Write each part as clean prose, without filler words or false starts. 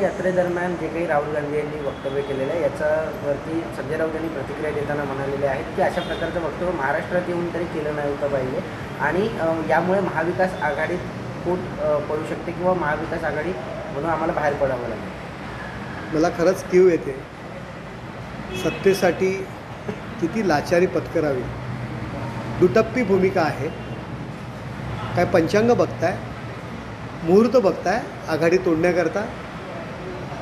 यात्रेदरम्यान जे काही राहुल गांधी यांनी वक्तव्य केलेलं आहे याच्यावरती संजय राउत यांनी प्रतिक्रिया देताना म्हणालेले आहेत की अशा प्रकारचं वक्तव्य महाराष्ट्रात येऊन तरी केलं नाही होतं पाहिजे आणि यामुळे महाविकास आघाडीत फूट पडू शकते किंवा महाविकास आघाडी म्हणून आम्हाला बाहेर पडावं लागेल। मला खरंच कीव येते सत्तेसाठी किती लाचारी पत्करावी, दुटप्पी भूमिका आहे। काय पंचांग बघताय, मुहूर्त बघताय आघाडी तोडण्याकरता?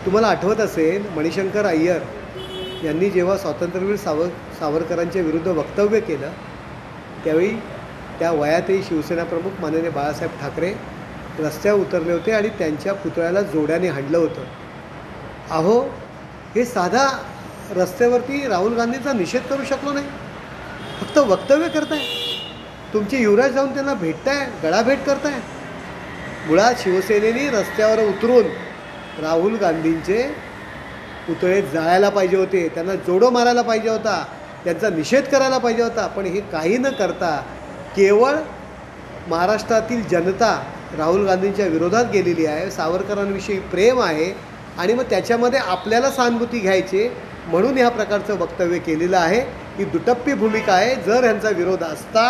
तुम्हाला आठवत असेल मणिशंकर अय्यर यांनी जेव्हा स्वातंत्र्यवीर सावरकरांच्या विरुद्ध वक्तव्य केलं त्यावेळी त्या वयातही शिवसेना प्रमुख माननीय बालासाहब ठाकरे रस्त्यावर उतरले होते आणि त्यांच्या पुतळ्याला जोड्याने हाणलं होतं। अहो, हे साधा रस्त्यावरती राहुल गांधींचा निषेध करू शकलो नाही, फक्त वक्तव्य करताय, तुमचे युवराज जाऊन त्यांना भेटताय, गळाभेट करताय। मुळात शिवसेनेने रस्त्यावर उतरून राहुल गांधींचे पुतळे जाळायला पाहिजे होते, त्यांना जोडो मारायला पाहिजे होता, त्यांचा निषेध करायला पाहिजे होता, पण हे काही न करता केवळ महाराष्ट्रातील जनता राहुल गांधींच्या विरोधात गेलेली आहे, सावरकरांविषयी प्रेम आहे आणि मग त्याच्यामध्ये आपल्याला सहानुभूती घ्यायची म्हणून ह्या प्रकारचं वक्तव्य केलेलं आहे। ही दुटप्पी भूमिका आहे। जर यांचा विरोध असता,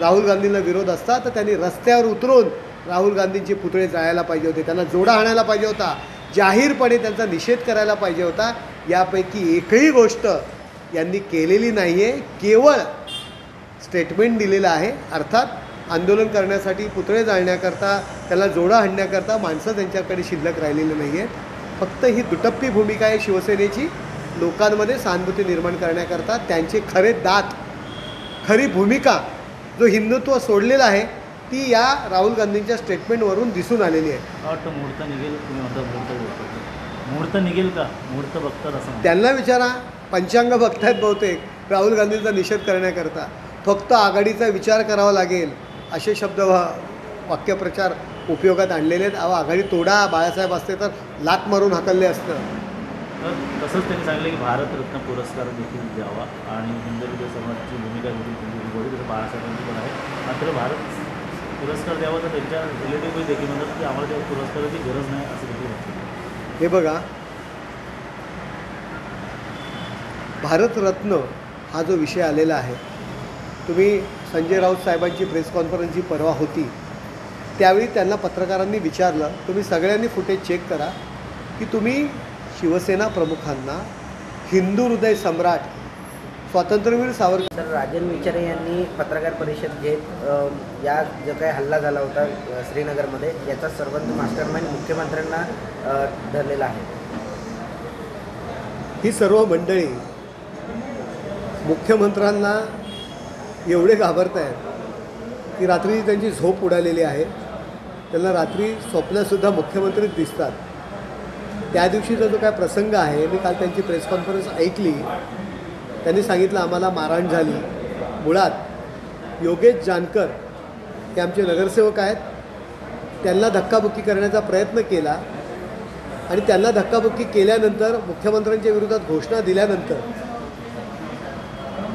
राहुल गांधींना विरोध असता, तर त्यांनी रस्त्यावर उतरून राहुल गांधींचे पुतळे जाळायला पाहिजे होते, त्यांना जोडा आणायला पाहिजे होता, जाहीरपणे त्यांचा निषेध करायला पाहिजे होता। यापैकी एकही गोष्ट यांनी केलेली नाही आहे, केवळ स्टेटमेंट दिलेलं आहे। अर्थात आंदोलन करण्यासाठी, पुतळे जाळण्याकरता, त्याला जोडा हाणण्याकरता माणसं त्यांच्याकडे शिल्लक राहिलेली नाही आहेत। फक्त ही दुटप्पी भूमिका आहे शिवसेनेची, लोकांमध्ये सहानुभूती निर्माण करण्याकरता। त्यांचे खरे दात, खरी भूमिका जो हिंदुत्व सोडलेलं आहे ती या राहुल गांधींच्या स्टेटमेंटवरून दिसून आलेली आहे। मुहूर्त निघेल, मुहूर्त निघेल का, मुहूर्त बघतात त्यांना विचारा, पंचांग बघतायत बहुतेक राहुल गांधींचा निषेध करण्याकरता। फक्त आघाडीचा विचार करावा लागेल असे शब्द वाक्यप्रचार उपयोगात आणलेले आहेत। अहो, आघाडी तोडा, बाळासाहेब असते तर लात मारून हाकलले असतं। तसंच त्यांनी सांगितलं की भारतरत्न पुरस्कार देखील द्यावा आणि हिंदू समाजाची भूमिका देखील बाळासाहेबांची पण आहे, मात्र भारत पुरस्कार द्यावा तर त्यांच्या रिलेटिव्ह देखील म्हणतात की आम्हाला त्या पुरस्काराची गरज नाही असं देखील वाटतं। हे बघा, भारतरत्न हा जो विषय आलेला आहे, तुम्ही संजय राऊत साहेबांची प्रेस कॉन्फरन्स जी परवा होती त्यावेळी त्यांना पत्रकारांनी विचारलं, तुम्ही सगळ्यांनी फुटेज चेक करा की तुम्ही शिवसेना प्रमुखांना हिंदू हृदय सम्राट स्वातंत्र्यवीर सावरकर। राजन विचारे यांनी पत्रकार परिषद घेत या जो काही हल्ला झाला होता श्रीनगरमध्ये याचा सर्वंत मास्टरमाइंड मुख्यमंत्र्यांना धरलेला आहे। ही सर्व मंडळी मुख्यमंत्र्यांना एवढे घाबरत आहेत की रात्री त्यांची झोप उडालेली आहे, त्यांना रात्री स्वप्नसुद्धा मुख्यमंत्रीच दिसतात। त्या दिवशीचा जो काय प्रसंग आहे, मी काल त्यांची प्रेस कॉन्फरन्स ऐकली, त्यांनी सांगितलं आम्हाला मारहाण झाली। मुळात योगेश जानकर हे आमचे नगरसेवक आहेत, त्यांना धक्काबुक्की करण्याचा प्रयत्न केला आणि त्यांना धक्काबुक्की केल्यानंतर मुख्यमंत्र्यांच्या विरोधात घोषणा दिल्यानंतर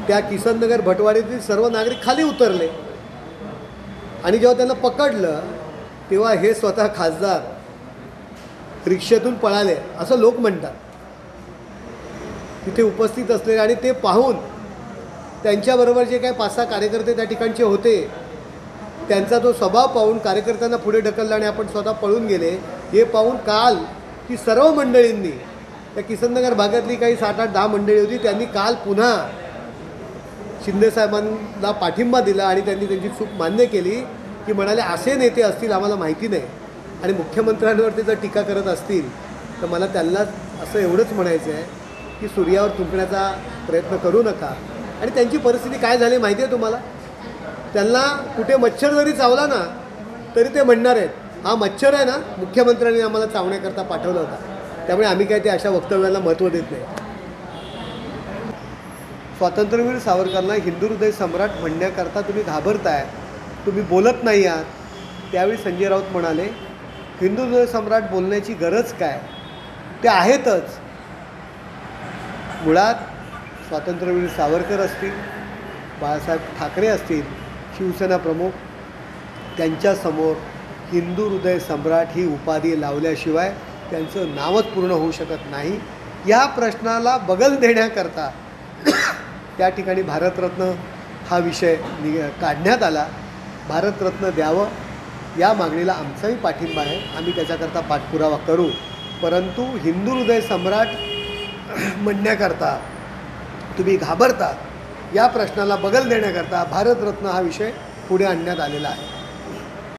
त्या किसन नगर भटवाडीतील सर्व नागरिक खाली उतरले आणि जेव्हा त्यांना पकडलं तेव्हा हे स्वतः खासदार रिक्षेतून पळाले असं लोक म्हणतात तिथे उपस्थित असलेले, आणि ते पाहून त्यांच्याबरोबर जे काही 5-6 कार्यकर्ते त्या ठिकाणचे होते त्यांचा तो स्वभाव पाहून कार्यकर्त्यांना पुढे ढकललं आणि आपण स्वतः पळून गेले। हे पाहून काल ती सर्व मंडळींनी, त्या किसननगर भागातली काही 7-8-10 मंडळी होती, त्यांनी काल पुन्हा शिंदे साहेबांना पाठिंबा दिला आणि त्यांनी त्यांची चूक मान्य केली की म्हणाले असे नेते असतील आम्हाला माहिती नाही, आणि मुख्यमंत्र्यांवरती जर टीका करत असतील तर मला त्यांना असं एवढंच म्हणायचं आहे की सूर्यावर तुंबण्याचा प्रयत्न करू नका। आणि त्यांची परिस्थिती काय झाली माहिती आहे तुम्हाला? त्यांना कुठे मच्छर जरी चावला ना तरी ते म्हणणार आहेत हा मच्छर आहे ना मुख्यमंत्र्यांनी आम्हाला चावण्याकरता पाठवला होता, त्यामुळे आम्ही काय ते अशा वक्तव्याला महत्त्व देत नाही। स्वातंत्र्यवीर सावरकरांना हिंदू हृदय सम्राट म्हणण्याकरता तुम्ही घाबरताय, तुम्ही बोलत नाही आहात। त्यावेळी संजय राऊत म्हणाले हिंदू हृदय सम्राट बोलण्याची गरज काय, ते आहेतच। मुळात स्वातंत्र्यवीर सावरकर असतील, बाळासाहेब ठाकरे असतील, शिवसेना प्रमुख, त्यांच्यासमोर हिंदू हृदय सम्राट ही उपाधी लावल्याशिवाय त्यांचं नावच पूर्ण होऊ शकत नाही। या प्रश्नाला बगल देण्याकरता त्या ठिकाणी भारतरत्न हा विषय काढण्यात आला। भारतरत्न द्यावं या मागणीला आमचाही पाठिंबा आहे, आम्ही त्याच्याकरता पाठपुरावा करू। परंतु हिंदू हृदय सम्राट म्हणण्याकरता तुम्ही घाबरता, या प्रश्नाला बगल देण्याकरता भारतरत्न हा विषय पुढे आणण्यात आलेला आहे।